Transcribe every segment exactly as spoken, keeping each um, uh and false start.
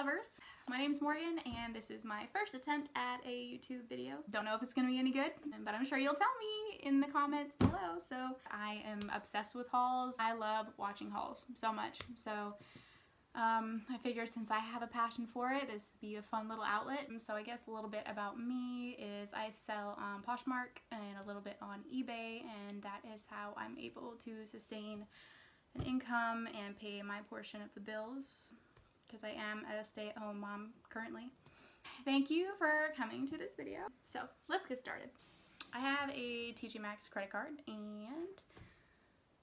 lovers. My name's Morgan and this is my first attempt at a YouTube video. Don't know if it's gonna be any good, but I'm sure you'll tell me in the comments below. So I am obsessed with hauls. I love watching hauls so much. So um, I figured since I have a passion for it, this would be a fun little outlet. And so I guess a little bit about me is I sell on Poshmark and a little bit on eBay, and that is how I'm able to sustain an income and pay my portion of the bills, because I am a stay-at-home mom currently. Thank you for coming to this video. So let's get started. I have a T J Maxx credit card and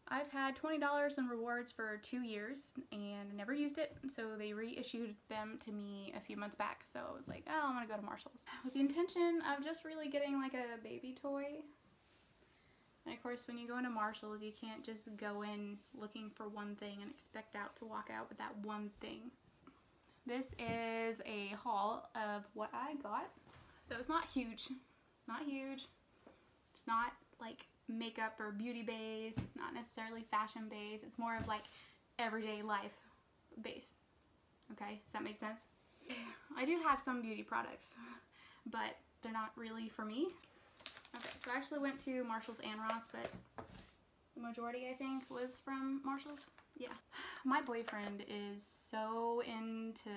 I've had twenty dollars in rewards for two years and never used it, so they reissued them to me a few months back. So I was like, oh, I'm gonna go to Marshalls with the intention of just really getting like a baby toy. And of course, when you go into Marshalls, you can't just go in looking for one thing and expect out to walk out with that one thing. This is a haul of what I got. So it's not huge, not huge. It's not like makeup or beauty based. It's not necessarily fashion based. It's more of like everyday life based. Okay, does that make sense? I do have some beauty products, but they're not really for me. Okay, so I actually went to Marshalls and Ross, but the majority, I think, was from Marshalls. Yeah. My boyfriend is so into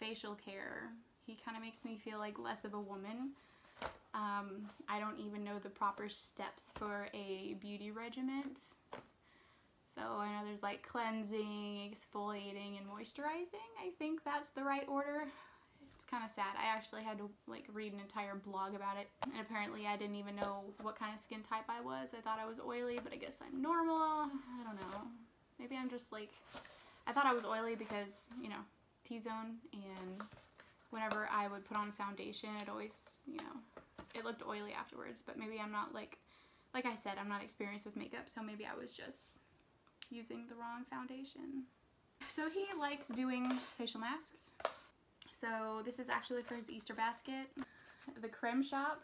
facial care. He kind of makes me feel like less of a woman. Um, I don't even know the proper steps for a beauty regimen. So I know there's like cleansing, exfoliating, and moisturizing. I think that's the right order. It's kind of sad. I actually had to like read an entire blog about it, and apparently I didn't even know what kind of skin type I was. I thought I was oily, but I guess I'm normal. I don't know. Maybe I'm just like, I thought I was oily because, you know, T-zone, and whenever I would put on foundation, it always, you know, it looked oily afterwards. But maybe I'm not like, like I said, I'm not experienced with makeup, so maybe I was just using the wrong foundation. So he likes doing facial masks. So this is actually for his Easter basket. The Creme Shop.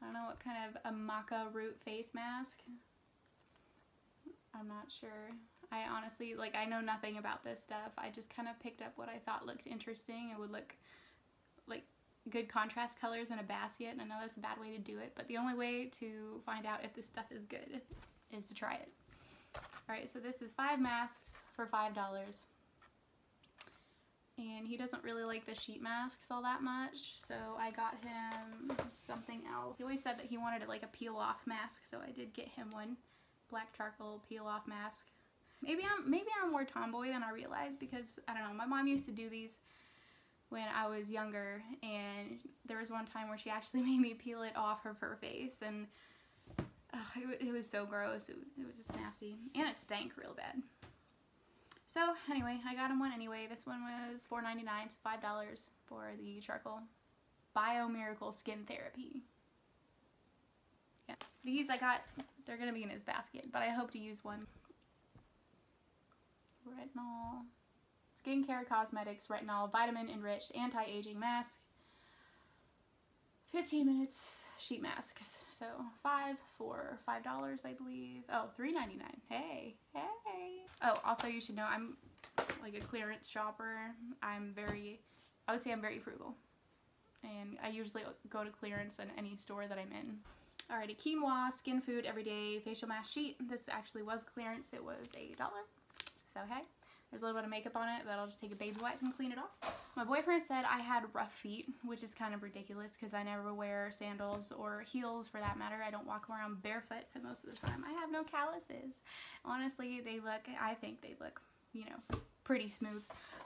I don't know what kind of a maca root face mask. I'm not sure. I honestly, like, I know nothing about this stuff. I just kind of picked up what I thought looked interesting. It would look like good contrast colors in a basket. And I know that's a bad way to do it, but the only way to find out if this stuff is good is to try it. All right, so this is five masks for five dollars. And he doesn't really like the sheet masks all that much, so I got him something else. He always said that he wanted like a peel-off mask, so I did get him one. Black charcoal peel-off mask. Maybe I'm maybe I'm more tomboy than I realized, because I don't know, my mom used to do these when I was younger, and there was one time where she actually made me peel it off of her face, and oh, it, it was so gross. It was, it was just nasty, and it stank real bad. So anyway, I got him one anyway. This one was four ninety-nine, so five dollars for the charcoal. Bio Miracle Skin Therapy. Yeah. These I got, they're gonna be in his basket, but I hope to use one. Retinol. Skincare Cosmetics Retinol Vitamin Enriched Anti-Aging Mask. fifteen minutes sheet masks. So five for five dollars, I believe. Oh, three ninety-nine. Hey, hey. Oh, also you should know I'm like a clearance shopper. I'm very, I would say I'm very frugal, and I usually go to clearance in any store that I'm in. Alrighty, quinoa skin food everyday facial mask sheet. This actually was clearance. It was a dollar. So hey, there's a little bit of makeup on it, but I'll just take a baby wipe and clean it off. My boyfriend said I had rough feet, which is kind of ridiculous because I never wear sandals or heels for that matter. I don't walk around barefoot for most of the time. I have no calluses. Honestly, they look, I think they look, you know, pretty smooth.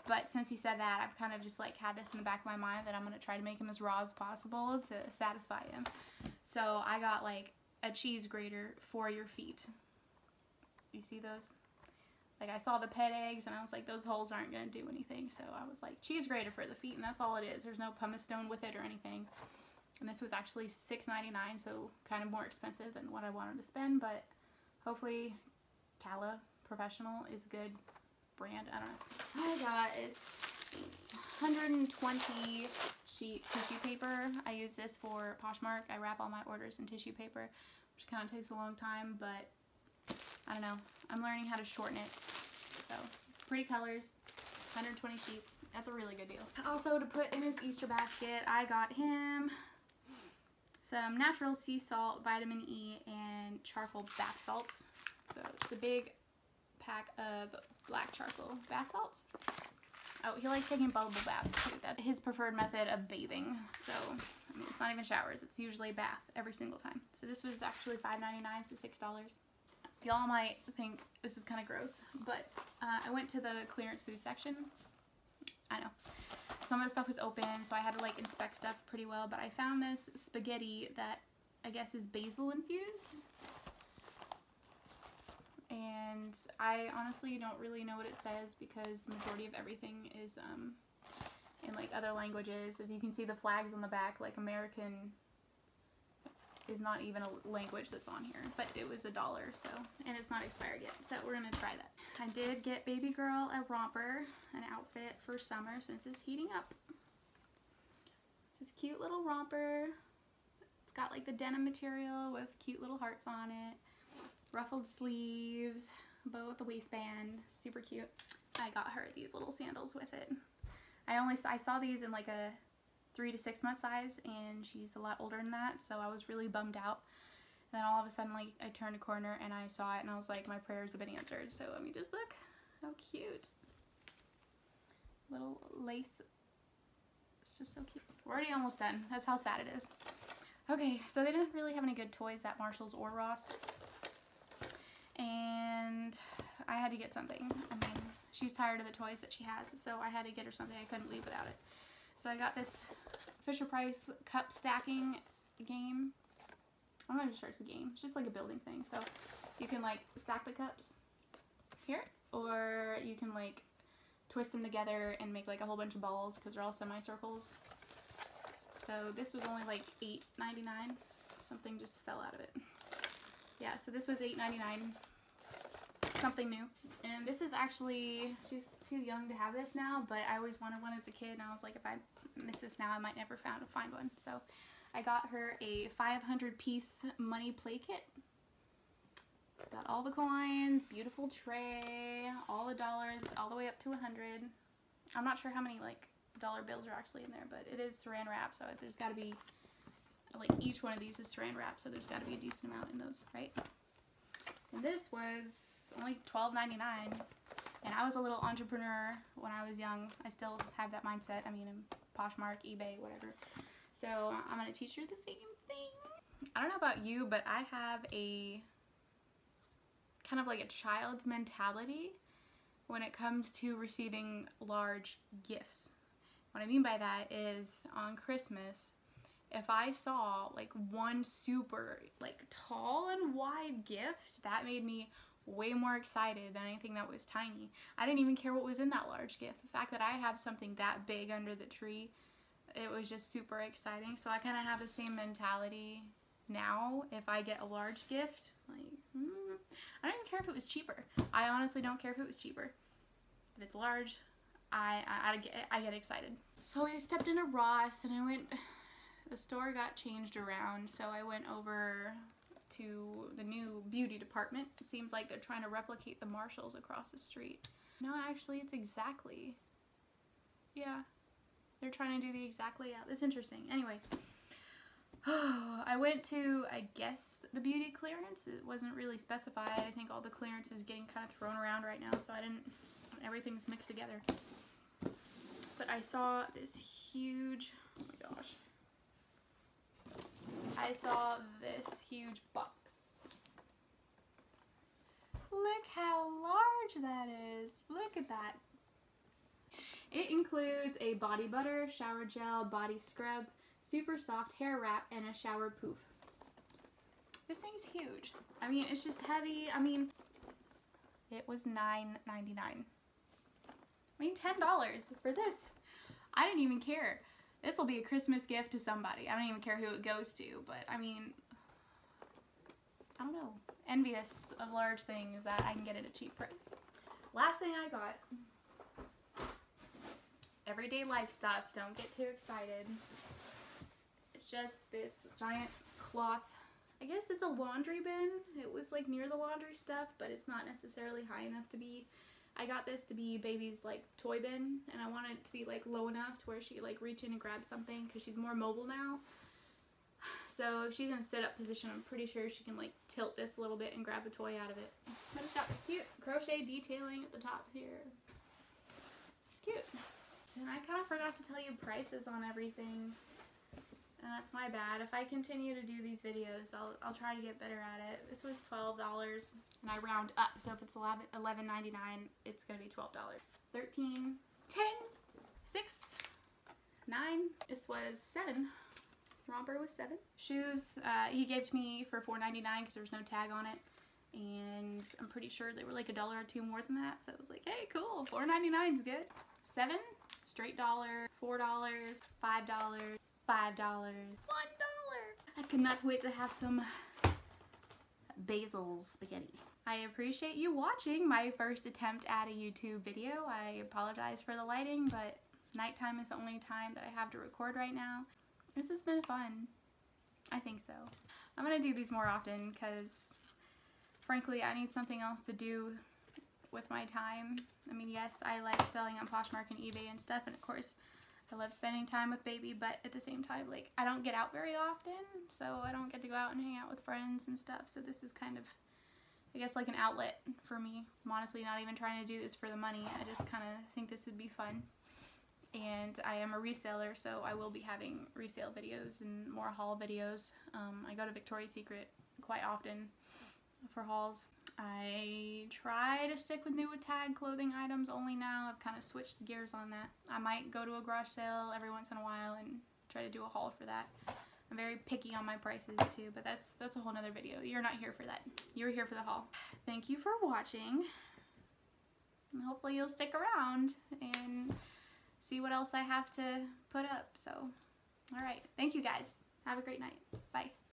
But since he said that, I've kind of just like had this in the back of my mind that I'm going to try to make him as raw as possible to satisfy him. So I got like a cheese grater for your feet. You see those? Like I saw the pet eggs and I was like, those holes aren't going to do anything. So I was like, cheese grater for the feet, and that's all it is. There's no pumice stone with it or anything. And this was actually six ninety-nine, so kind of more expensive than what I wanted to spend. But hopefully Calla Professional is a good brand. I don't know. I got is one hundred twenty sheet tissue paper. I use this for Poshmark. I wrap all my orders in tissue paper, which kind of takes a long time, but I don't know. I'm learning how to shorten it. So pretty colors. one hundred twenty sheets. That's a really good deal. Also, to put in his Easter basket, I got him some natural sea salt, vitamin E, and charcoal bath salts. So it's a big pack of black charcoal bath salts. Oh, he likes taking bubble baths too. That's his preferred method of bathing. So, I mean, it's not even showers. It's usually a bath every single time. So this was actually five ninety-nine, so six dollars. Y'all might think this is kind of gross, but uh, I went to the clearance food section. I know. Some of the stuff was open, so I had to like inspect stuff pretty well, but I found this spaghetti that I guess is basil infused. And I honestly don't really know what it says because the majority of everything is um, in like other languages. If you can see the flags on the back, like American is not even a language that's on here, but it was a dollar, so, and it's not expired yet, so we're gonna try that. I did get baby girl a romper, an outfit for summer since it's heating up. It's this cute little romper. It's got like the denim material with cute little hearts on it, ruffled sleeves, bow with the waistband, super cute. I got her these little sandals with it. I only I saw these in like a three to six month size, and she's a lot older than that, so I was really bummed out. And then all of a sudden, like, I turned a corner and I saw it, and I was like, my prayers have been answered. So let me just look how cute. Little lace, it's just so cute. We're already almost done, that's how sad it is. Okay, so they didn't really have any good toys at Marshalls or Ross, and I had to get something. I mean, she's tired of the toys that she has, so I had to get her something. I couldn't leave without it. So I got this Fisher-Price cup stacking game. I'm not even sure it's a game. It's just like a building thing. So you can like stack the cups here, or you can like twist them together and make like a whole bunch of balls because they're all semicircles. So this was only like eight ninety-nine. Something just fell out of it. Yeah, so this was eight ninety-nine. Something new. And this is actually, she's too young to have this now, but I always wanted one as a kid, and I was like, if I miss this now, I might never found, find one. So I got her a five hundred piece money play kit. It's got all the coins, beautiful tray, all the dollars, all the way up to one hundred. I'm not sure how many like dollar bills are actually in there, but it is saran wrap, so there's got to be, like, each one of these is saran wrap, so there's got to be a decent amount in those, right? And this was only twelve ninety-nine, and I was a little entrepreneur when I was young. I still have that mindset. I mean, I'm Poshmark, eBay, whatever. So I'm gonna teach her the same thing. I don't know about you, but I have a kind of like a child's mentality when it comes to receiving large gifts. What I mean by that is on Christmas, if I saw like one super like tall and wide gift, that made me way more excited than anything that was tiny. I didn't even care what was in that large gift. The fact that I have something that big under the tree, it was just super exciting. So I kind of have the same mentality now. If I get a large gift, like, mm, I don't even care if it was cheaper. I honestly don't care if it was cheaper. If it's large, I, I, I, get, I get excited. So I stepped into Ross, and I went... The store got changed around, so I went over to the new beauty department. It seems like they're trying to replicate the Marshalls across the street. No, actually, it's exactly, yeah, they're trying to do the exactly, yeah, that's interesting. Anyway, oh, I went to, I guess, the beauty clearance. It wasn't really specified. I think all the clearance is getting kind of thrown around right now, so I didn't, everything's mixed together. But I saw this huge, oh my gosh. I saw this huge box. Look how large that is. Look at that. It includes a body butter, shower gel, body scrub, super soft hair wrap, and a shower poof. This thing's huge. I mean, it's just heavy. I mean, it was nine ninety-nine. I mean, ten dollars for this. I didn't even care. This will be a Christmas gift to somebody. I don't even care who it goes to, but I mean, I don't know. Envious of large things that I can get at a cheap price. Last thing I got, everyday life stuff, don't get too excited. It's just this giant cloth. I guess it's a laundry bin. It was like near the laundry stuff, but it's not necessarily high enough to be I got this to be baby's like toy bin, and I wanted it to be like low enough to where she could like reach in and grab something, because she's more mobile now. So if she's in a sit-up position, I'm pretty sure she can like tilt this a little bit and grab a toy out of it. I just got this cute crochet detailing at the top here. It's cute. And I kind of forgot to tell you prices on everything. And that's my bad. If I continue to do these videos, I'll, I'll try to get better at it. This was twelve dollars, and I round up, so if it's eleven ninety-nine, it's going to be twelve dollars. thirteen, ten, six, nine. This was seven. Romper was seven. Shoes, uh, he gave to me for four ninety-nine because there was no tag on it. And I'm pretty sure they were like a dollar or two more than that, so I was like, hey, cool, four ninety-nine is good. Seven, straight dollar, four dollars, five dollars, five dollars, one dollar. I cannot wait to have some basil spaghetti. I appreciate you watching my first attempt at a YouTube video. I apologize for the lighting, but nighttime is the only time that I have to record right now. This has been fun. I think so. I'm gonna do these more often because, frankly, I need something else to do with my time. I mean, yes, I like selling on Poshmark and eBay and stuff, and of course, I love spending time with baby, but at the same time, like, I don't get out very often, so I don't get to go out and hang out with friends and stuff, so this is kind of, I guess, like an outlet for me. I'm honestly not even trying to do this for the money. I just kind of think this would be fun. And I am a reseller, so I will be having resale videos and more haul videos. Um, I go to Victoria's Secret quite often for hauls. I try to stick with new with tag clothing items only now. I've kind of switched the gears on that. I might go to a garage sale every once in a while and try to do a haul for that. I'm very picky on my prices too, but that's that's a whole nother video. You're not here for that. You're here for the haul. Thank you for watching. And hopefully you'll stick around and see what else I have to put up. So, all right. Thank you guys. Have a great night. Bye.